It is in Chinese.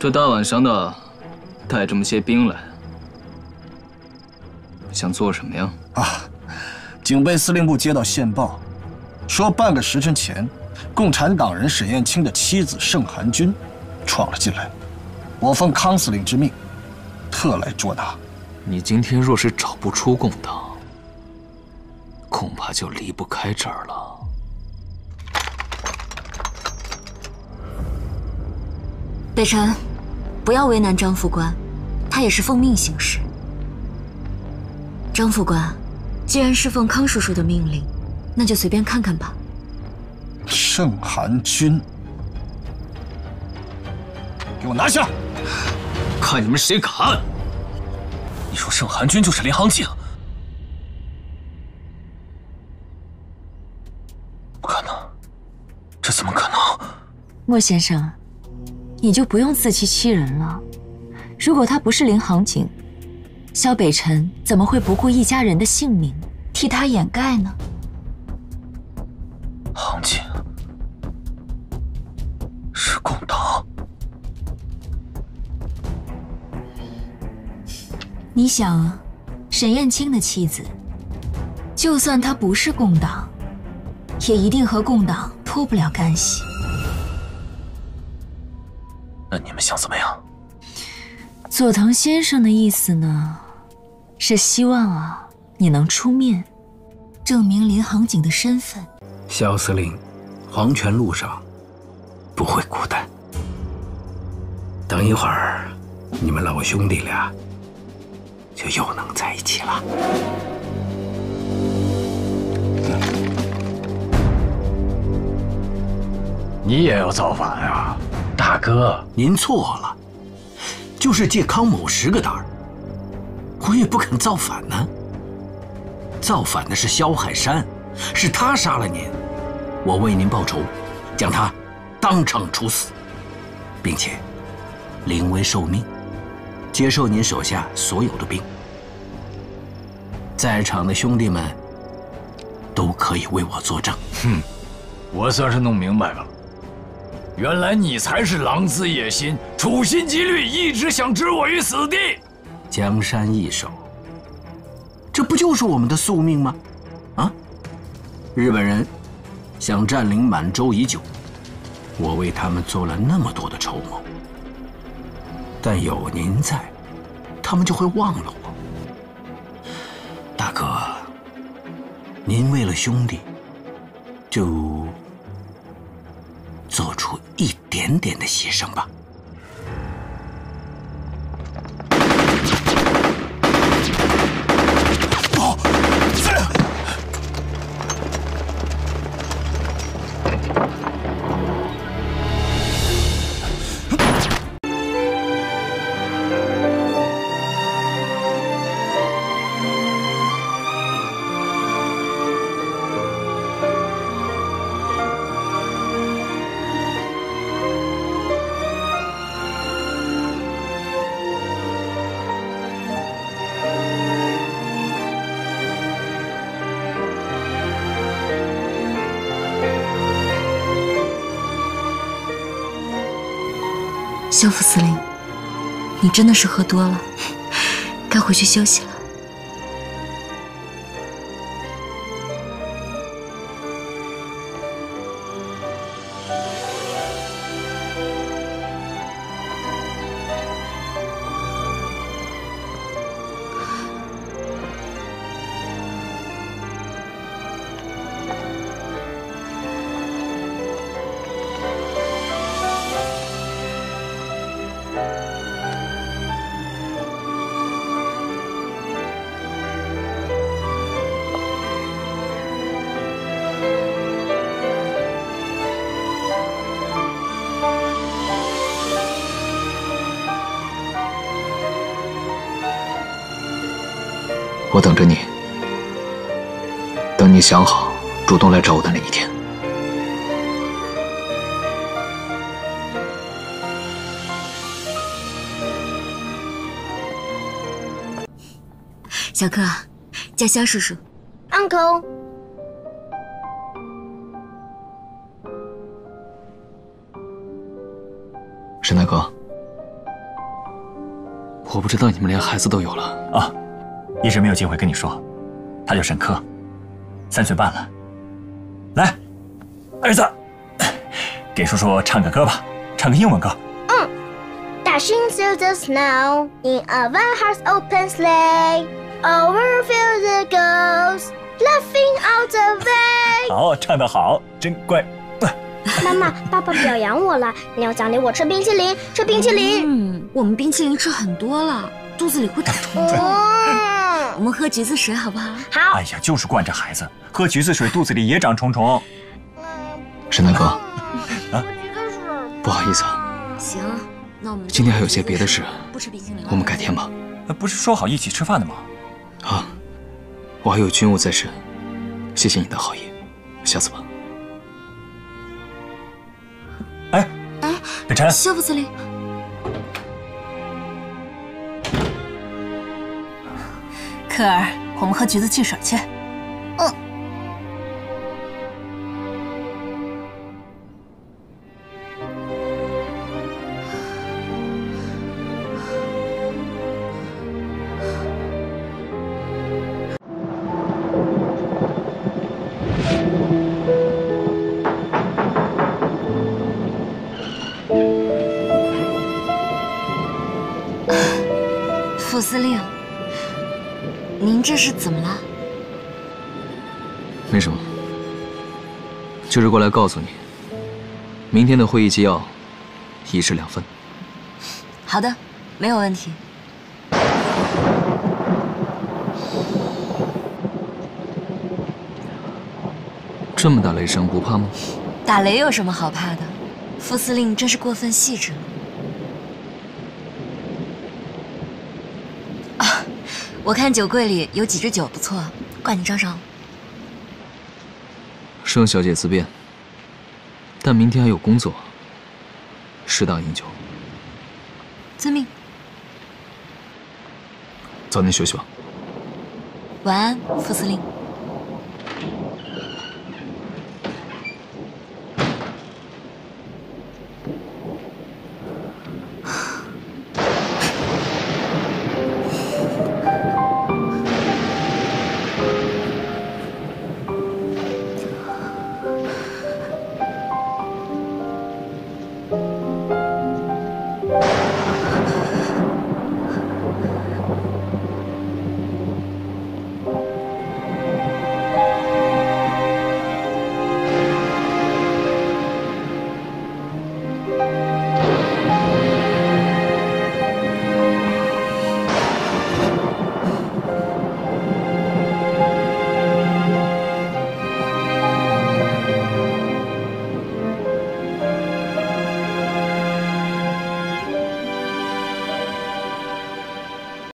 这大晚上的，带这么些兵来，想做什么呀？啊，警备司令部接到线报，说半个时辰前，共产党人沈雁青的妻子盛寒君闯了进来。我奉康司令之命，特来捉拿。你今天若是找不出共党，恐怕就离不开这儿了。 北辰，不要为难张副官，他也是奉命行事。张副官，既然是奉康叔叔的命令，那就随便看看吧。盛寒君，给我拿下！看你们谁敢！你说盛寒君就是林杭景？不可能，这怎么可能？莫先生。 你就不用自欺欺人了。如果他不是林杭景，萧北辰怎么会不顾一家人的性命替他掩盖呢？杭景是共党。你想啊，沈雁青的妻子，就算她不是共党，也一定和共党脱不了干系。 那你们想怎么样？佐藤先生的意思呢，是希望啊你能出面，证明林杭景的身份。萧司令，黄泉路上不会孤单。等一会儿，你们老兄弟俩就又能在一起了。你也要造反啊？ 大哥，您错了，就是借康某10个胆儿，我也不肯造反呢。造反的是萧海山，是他杀了您，我为您报仇，将他当场处死，并且临危受命，接受您手下所有的兵。在场的兄弟们都可以为我作证。哼，我算是弄明白了。 原来你才是狼子野心，处心积虑，一直想置我于死地。江山易手，这不就是我们的宿命吗？啊！日本人想占领满洲已久，我为他们做了那么多的筹谋，但有您在，他们就会忘了我。大哥，您为了兄弟，就…… 做出一点点的牺牲吧。不，萧副司令，你真的是喝多了，该回去休息了。我等着你，等你想好主动来找我的那一天。小克，叫萧叔叔 ，uncle。沈大哥，我不知道你们连孩子都有了啊，一直没有机会跟你说。他叫沈珂，3岁半了。来，儿子，给叔叔唱个歌吧，唱个英文歌。嗯，Dashing through the snow in a one horse open sleigh, over fields it goes, laughing all the way。好，唱得好，真乖。 妈妈，爸爸表扬我了，你要奖励我吃冰淇淋，吃冰淇淋。嗯，我们冰淇淋吃很多了，肚子里会打虫子。哦、我们喝橘子水好不好？好。哎呀，就是惯着孩子，喝橘子水肚子里也长虫虫。沈大哥，啊，不好意思啊。行，那我们今天还有些别的事，不吃冰淇淋了，我们改天吧。不是说好一起吃饭的吗？啊，我还有军务在身，谢谢你的好意，下次吧。 哎哎，北辰，肖副司令，珂儿，我们喝橘子汽水去。嗯。副司令，您这是怎么了？没什么，就是过来告诉你，明天的会议纪要一式两份。好的，没有问题。这么打雷声不怕吗？打雷有什么好怕的？副司令真是过分细致了。 我看酒柜里有几支酒不错，挂你招手。盛小姐自便，但明天还有工作，适当饮酒。遵命。早点休息吧。晚安，副司令。